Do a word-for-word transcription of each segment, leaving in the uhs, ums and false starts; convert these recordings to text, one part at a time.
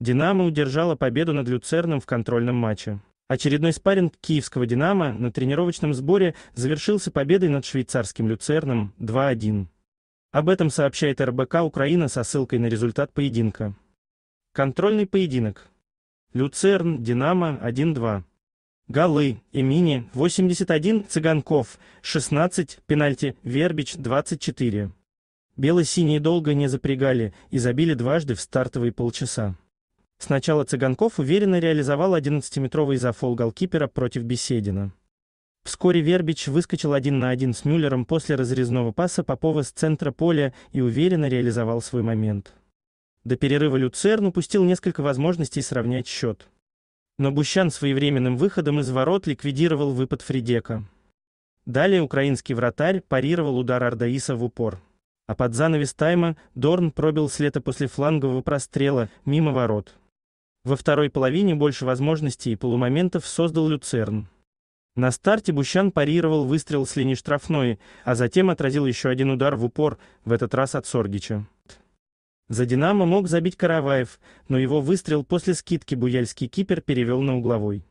Динамо удержало победу над Люцерном в контрольном матче. Очередной спарринг киевского «Динамо» на тренировочном сборе завершился победой над швейцарским «Люцерном» два один. Об этом сообщает эр бэ ка «Украина» со ссылкой на результат поединка. Контрольный поединок. Люцерн, «Динамо» один-два. Голы: Эмини, восемьдесят один, Цыганков, шестнадцать, пенальти, Вербич, двадцать четыре. Бело-синие долго не запрягали и забили дважды в стартовые полчаса. Сначала Цыганков уверенно реализовал одиннадцатиметровый зафол голкипера против Беседина. Вскоре Вербич выскочил один на один с Мюллером после разрезного паса Попова с центра поля и уверенно реализовал свой момент. До перерыва Люцерн упустил несколько возможностей сравнять счет. Но Бущан своевременным выходом из ворот ликвидировал выпад Фридека. Далее украинский вратарь парировал удар Ардаиса в упор. А под занавес тайма Дорн пробил с лета после флангового прострела мимо ворот. Во второй половине больше возможностей и полумоментов создал Люцерн. На старте Бущан парировал выстрел с линии штрафной, а затем отразил еще один удар в упор, в этот раз от Соргича. За «Динамо» мог забить Караваев, но его выстрел после скидки буяльский кипер перевел на угловой.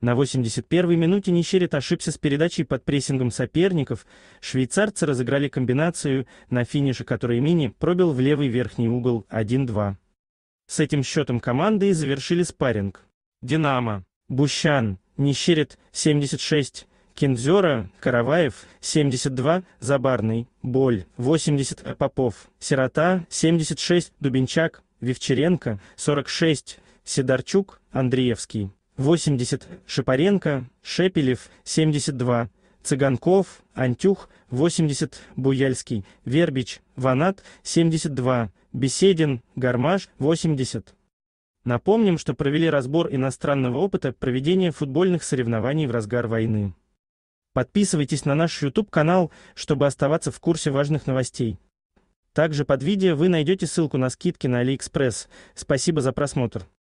На восемьдесят первой минуте Нещерет ошибся с передачей под прессингом соперников, швейцарцы разыграли комбинацию, на финише которой Мини пробил в левый верхний угол один-два. С этим счетом команды и завершили спарринг. «Динамо», Бущан, Нещерет, семьдесят шесть, Кинзера, Караваев, семьдесят два, Забарный, Боль, восемьдесят, Попов, Сирота, семьдесят шесть, Дубенчак, Вивченко, сорок шесть, Сидорчук, Андреевский, восемьдесят, Шипаренко, Шепелев, семьдесят два, Цыганков, Антюх, восемьдесят, Буяльский, Вербич, Ванат, семьдесят два, Беседин, Гармаш, восемьдесят. Напомним, что провели разбор иностранного опыта проведения футбольных соревнований в разгар войны. Подписывайтесь на наш ютуб-канал, чтобы оставаться в курсе важных новостей. Также под видео вы найдете ссылку на скидки на Алиэкспресс. Спасибо за просмотр.